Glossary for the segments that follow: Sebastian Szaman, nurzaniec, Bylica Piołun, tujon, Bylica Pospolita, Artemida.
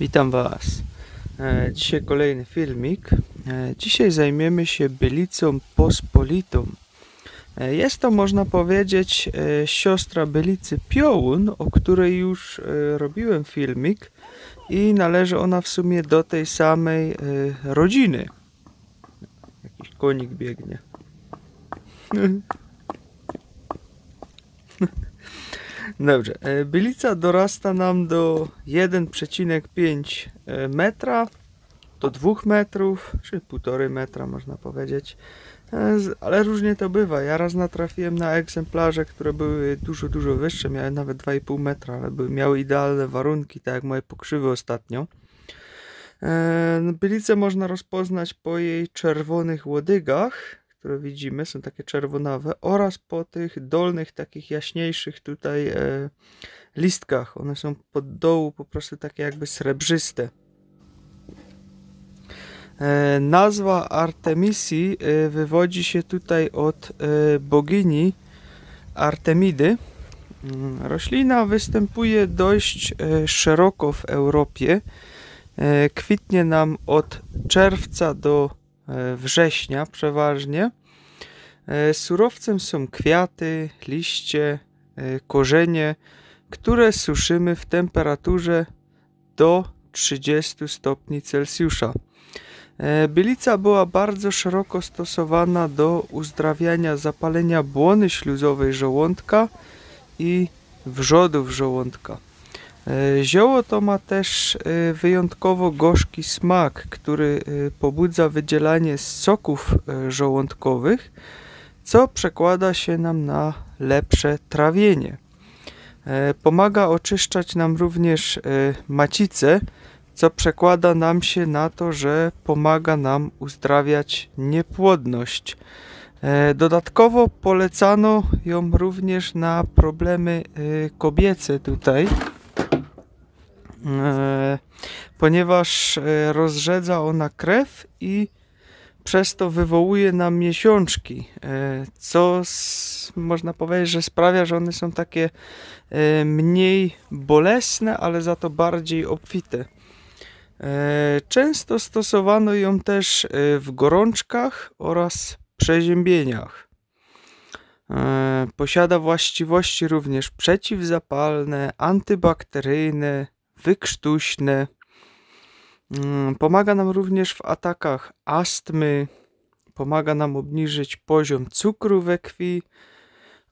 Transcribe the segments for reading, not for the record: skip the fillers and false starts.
Witam Was. Dzisiaj kolejny filmik. Dzisiaj zajmiemy się Bylicą Pospolitą. Jest to, można powiedzieć, siostra Bylicy Piołun, o której już robiłem filmik i należy ona w sumie do tej samej rodziny. Jakiś konik biegnie. Dobrze, bylica dorasta nam do 1,5 metra, do 2 metrów, czy 1,5 metra można powiedzieć, ale różnie to bywa. Ja raz natrafiłem na egzemplarze, które były dużo wyższe, miały nawet 2,5 metra, ale miały idealne warunki, tak jak moje pokrzywy ostatnio. Bylicę można rozpoznać po jej czerwonych łodygach, które widzimy, są takie czerwonawe, oraz po tych dolnych, takich jaśniejszych tutaj listkach. One są pod dołu po prostu takie jakby srebrzyste. Nazwa Artemisji wywodzi się tutaj od bogini Artemidy. Roślina występuje dość szeroko w Europie. Kwitnie nam od czerwca do września przeważnie. Surowcem są kwiaty, liście, korzenie, które suszymy w temperaturze do 30 stopni Celsjusza. Bylica była bardzo szeroko stosowana do uzdrawiania zapalenia błony śluzowej żołądka i wrzodów żołądka. Zioło to ma też wyjątkowo gorzki smak, który pobudza wydzielanie soków żołądkowych, co przekłada się nam na lepsze trawienie. Pomaga oczyszczać nam również macicę, co przekłada nam się na to, że pomaga nam uzdrawiać niepłodność. Dodatkowo polecano ją również na problemy kobiece tutaj, ponieważ rozrzedza ona krew i przez to wywołuje nam miesiączki, co można powiedzieć, że sprawia, że one są takie mniej bolesne, ale za to bardziej obfite. Często stosowano ją też w gorączkach oraz przeziębieniach. Posiada właściwości również przeciwzapalne, antybakteryjne, wykrztuśne. Pomaga nam również w atakach astmy, pomaga nam obniżyć poziom cukru we krwi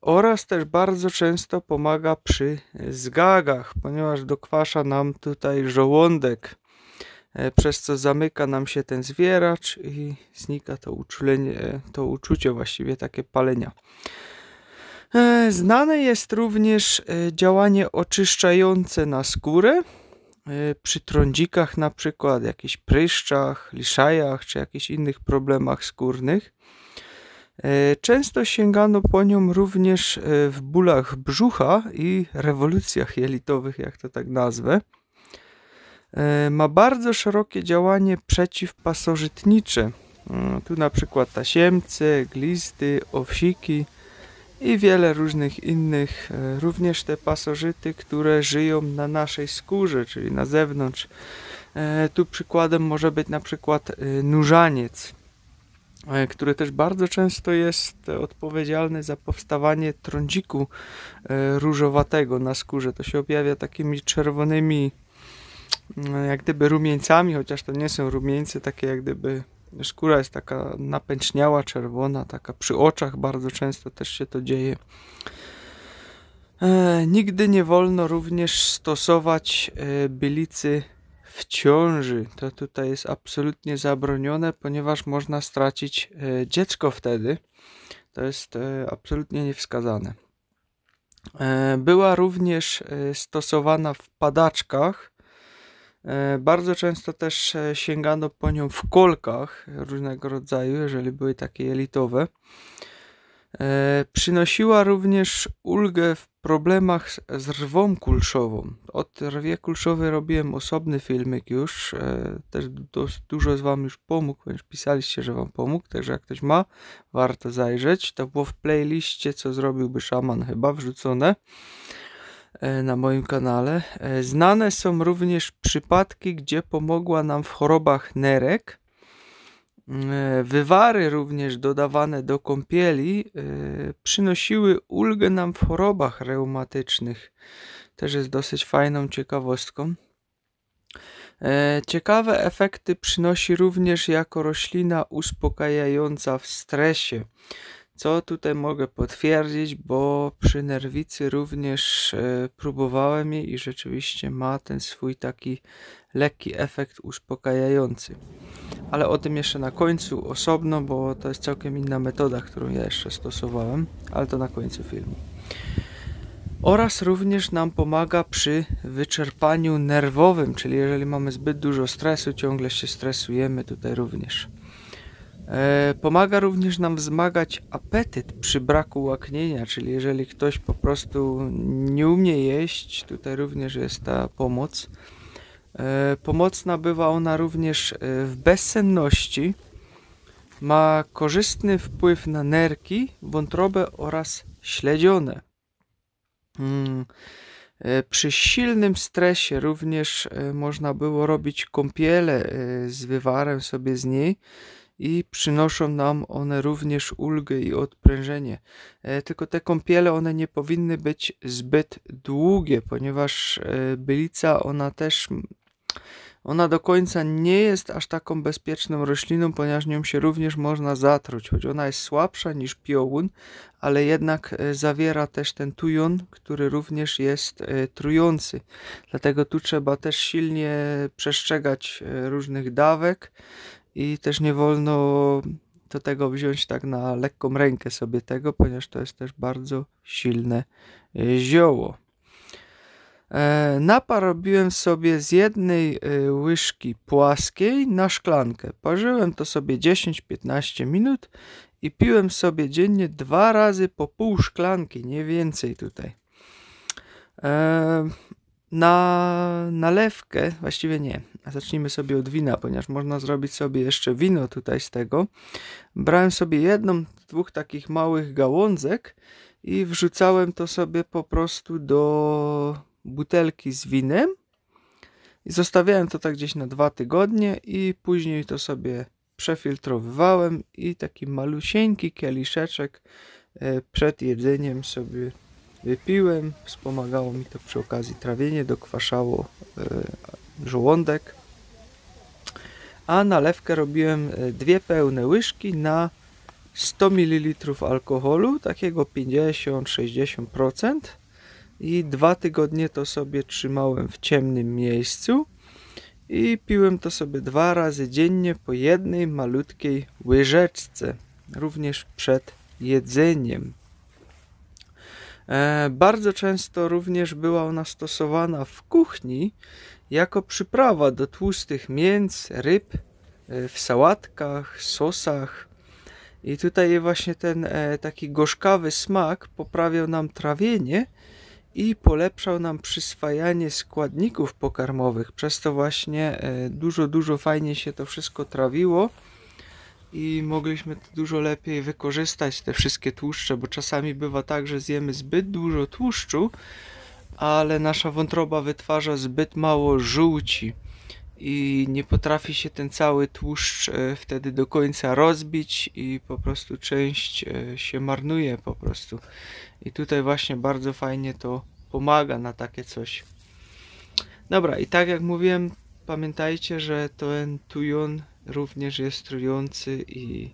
oraz też bardzo często pomaga przy zgagach, ponieważ dokwasza nam tutaj żołądek, przez co zamyka nam się ten zwieracz i znika to uczucie właściwie takie palenia. Znane jest również działanie oczyszczające na skórę przy trądzikach na przykład, jakichś pryszczach, liszajach czy jakichś innych problemach skórnych. Często sięgano po nią również w bólach brzucha i rewolucjach jelitowych, jak to tak nazwę. Ma bardzo szerokie działanie przeciwpasożytnicze. Tu na przykład tasiemce, glisty, owsiki i wiele różnych innych, również te pasożyty, które żyją na naszej skórze, czyli na zewnątrz. Tu przykładem może być na przykład nurzaniec, który też bardzo często jest odpowiedzialny za powstawanie trądziku różowatego na skórze. To się objawia takimi czerwonymi jak gdyby rumieńcami, chociaż to nie są rumieńce, takie jak gdyby skóra jest taka napęczniała, czerwona, taka przy oczach bardzo często też się to dzieje. Nigdy nie wolno również stosować bylicy w ciąży. To tutaj jest absolutnie zabronione, ponieważ można stracić dziecko wtedy. To jest absolutnie niewskazane. Była również stosowana w padaczkach. Bardzo często też sięgano po nią w kolkach różnego rodzaju, jeżeli były takie jelitowe. Przynosiła również ulgę w problemach z rwą kulszową. Od rwie kulszowej robiłem osobny filmik już. Też dużo z Wam już pomógł, ponieważ pisaliście, że Wam pomógł. Także jak ktoś ma, warto zajrzeć. To było w playliście, co zrobiłby szaman, chyba wrzucone. na moim kanale. Znane są również przypadki, gdzie pomogła nam w chorobach nerek. Wywary również dodawane do kąpieli przynosiły ulgę nam w chorobach reumatycznych. Też jest dosyć fajną ciekawostką. Ciekawe efekty przynosi również jako roślina uspokajająca w stresie. Co tutaj mogę potwierdzić, bo przy nerwicy również próbowałem jej i rzeczywiście ma ten swój taki lekki efekt uspokajający. Ale o tym jeszcze na końcu osobno, bo to jest całkiem inna metoda, którą ja jeszcze stosowałem, ale to na końcu filmu. Oraz również nam pomaga przy wyczerpaniu nerwowym, czyli jeżeli mamy zbyt dużo stresu, ciągle się stresujemy tutaj również. Pomaga również nam wzmagać apetyt przy braku łaknienia, czyli jeżeli ktoś po prostu nie umie jeść, tutaj również jest ta pomoc. Pomocna bywa ona również w bezsenności, ma korzystny wpływ na nerki, wątrobę oraz śledzione. Przy silnym stresie również można było robić kąpiele z wywarem sobie z niej i przynoszą nam one również ulgę i odprężenie. Tylko te kąpiele one nie powinny być zbyt długie, ponieważ bylica ona do końca nie jest aż taką bezpieczną rośliną, ponieważ nią się również można zatruć, choć ona jest słabsza niż piołun, ale jednak zawiera też ten tujon, który również jest trujący. Dlatego tu trzeba też silnie przestrzegać różnych dawek i też nie wolno do tego wziąć tak na lekką rękę sobie tego, ponieważ to jest też bardzo silne zioło. Napar robiłem sobie z jednej łyżki płaskiej na szklankę. Parzyłem to sobie 10-15 minut i piłem sobie dziennie 2 razy po pół szklanki, nie więcej tutaj. Na nalewkę, właściwie nie, zacznijmy sobie od wina, ponieważ można zrobić sobie jeszcze wino tutaj z tego. Brałem sobie 1-2 takich małych gałązek i wrzucałem to sobie po prostu do butelki z winem i zostawiałem to tak gdzieś na 2 tygodnie i później to sobie przefiltrowywałem i taki malusieńki kieliszeczek przed jedzeniem sobie wypiłem. Wspomagało mi to przy okazji trawienie, dokwaszało żołądek. A nalewkę robiłem 2 pełne łyżki na 100 ml alkoholu, takiego 50-60%, i 2 tygodnie to sobie trzymałem w ciemnym miejscu i piłem to sobie 2 razy dziennie po 1 malutkiej łyżeczce, również przed jedzeniem. Bardzo często również była ona stosowana w kuchni jako przyprawa do tłustych mięs, ryb, w sałatkach, sosach. I tutaj właśnie ten taki gorzkawy smak poprawiał nam trawienie i polepszał nam przyswajanie składników pokarmowych. Przez to właśnie dużo fajnie się to wszystko trawiło i mogliśmy dużo lepiej wykorzystać te wszystkie tłuszcze, bo czasami bywa tak, że zjemy zbyt dużo tłuszczu, ale nasza wątroba wytwarza zbyt mało żółci i nie potrafi się ten cały tłuszcz wtedy do końca rozbić i po prostu część się marnuje po prostu. I tutaj właśnie bardzo fajnie to pomaga na takie coś. Dobra, i tak jak mówiłem, pamiętajcie, że ten tujon również jest trujący i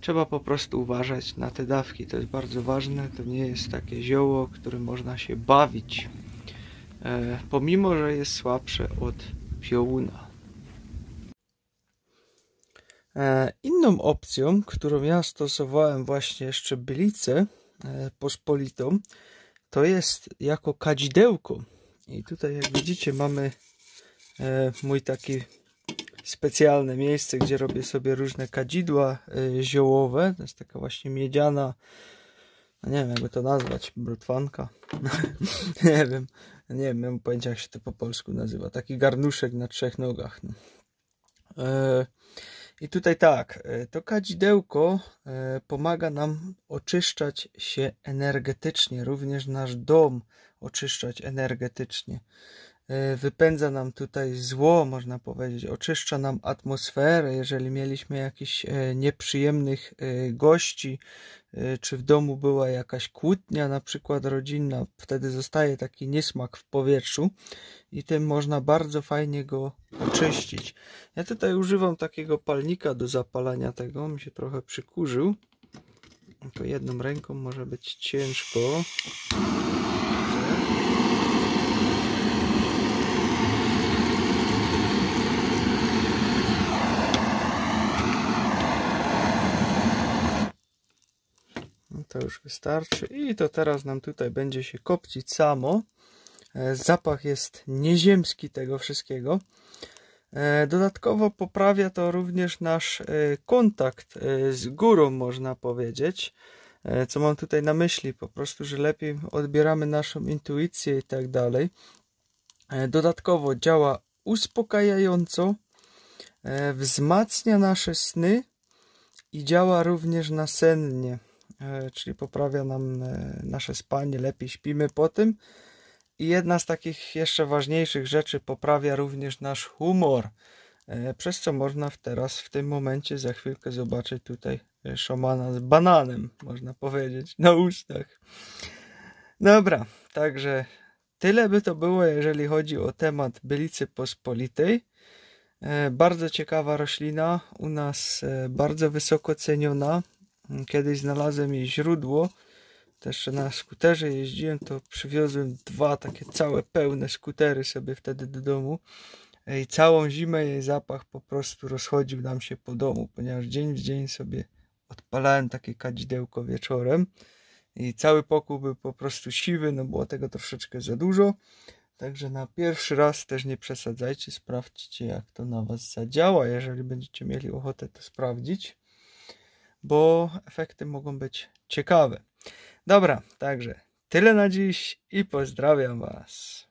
trzeba po prostu uważać na te dawki. To jest bardzo ważne, to nie jest takie zioło, którym można się bawić, pomimo że jest słabsze od piołuna. Inną opcją, którą ja stosowałem właśnie jeszcze bylicę pospolitą, to jest jako kadzidełko. I tutaj jak widzicie mamy mój taki specjalne miejsce, gdzie robię sobie różne kadzidła ziołowe. To jest taka właśnie miedziana, nie wiem jakby to nazwać, brutwanka. nie mam pojęcia jak się to po polsku nazywa. Taki garnuszek na 3 nogach. I tutaj tak, to kadzidełko pomaga nam oczyszczać się energetycznie, również nasz dom oczyszczać energetycznie. Wypędza nam tutaj zło, można powiedzieć, oczyszcza nam atmosferę, jeżeli mieliśmy jakichś nieprzyjemnych gości, czy w domu była jakaś kłótnia, na przykład rodzinna, wtedy zostaje taki niesmak w powietrzu i tym można bardzo fajnie go oczyścić. Ja tutaj używam takiego palnika do zapalania tego, mi się trochę przykurzył. To jedną ręką może być ciężko. To już wystarczy i to teraz nam tutaj będzie się kopcić samo. Zapach jest nieziemski tego wszystkiego. Dodatkowo poprawia to również nasz kontakt z górą, można powiedzieć. Co mam tutaj na myśli? Po prostu, że lepiej odbieramy naszą intuicję i tak dalej. Dodatkowo działa uspokajająco, wzmacnia nasze sny i działa również nasennie. Czyli poprawia nam nasze spanie, lepiej śpimy po tym. I jedna z takich jeszcze ważniejszych rzeczy, poprawia również nasz humor, przez co można teraz w tym momencie za chwilkę zobaczyć tutaj szamana z bananem, można powiedzieć, na ustach. Dobra, także tyle by to było, jeżeli chodzi o temat Bylicy Pospolitej. Bardzo ciekawa roślina, u nas bardzo wysoko ceniona. Kiedyś znalazłem jej źródło, też na skuterze jeździłem, to przywiozłem dwa takie całe pełne skutery sobie wtedy do domu i całą zimę jej zapach po prostu rozchodził nam się po domu, ponieważ dzień w dzień sobie odpalałem takie kadzidełko wieczorem i cały pokój był po prostu siwy, no było tego troszeczkę za dużo, także na pierwszy raz też nie przesadzajcie, sprawdźcie jak to na was zadziała, jeżeli będziecie mieli ochotę to sprawdzić, bo efekty mogą być ciekawe. Dobra, także tyle na dziś i pozdrawiam was.